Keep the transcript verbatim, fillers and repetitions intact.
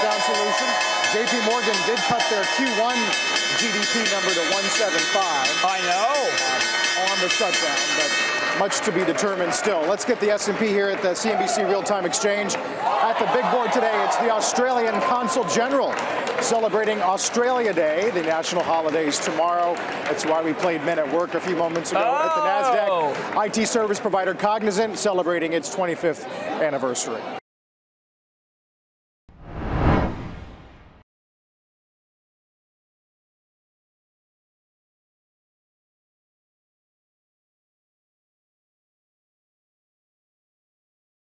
shutdown solution. J P Morgan did cut their Q one G D P number to one seventy-five. I know. Uh, on the shutdown, but much to be determined still. Let's get the S and P here at the C N B C Real-Time Exchange. At the big board today, it's the Australian Consul General celebrating Australia Day, the national holidays tomorrow. That's why we played Men at Work a few moments ago oh. at the Nasdaq. I T service provider Cognizant celebrating its twenty-fifth anniversary.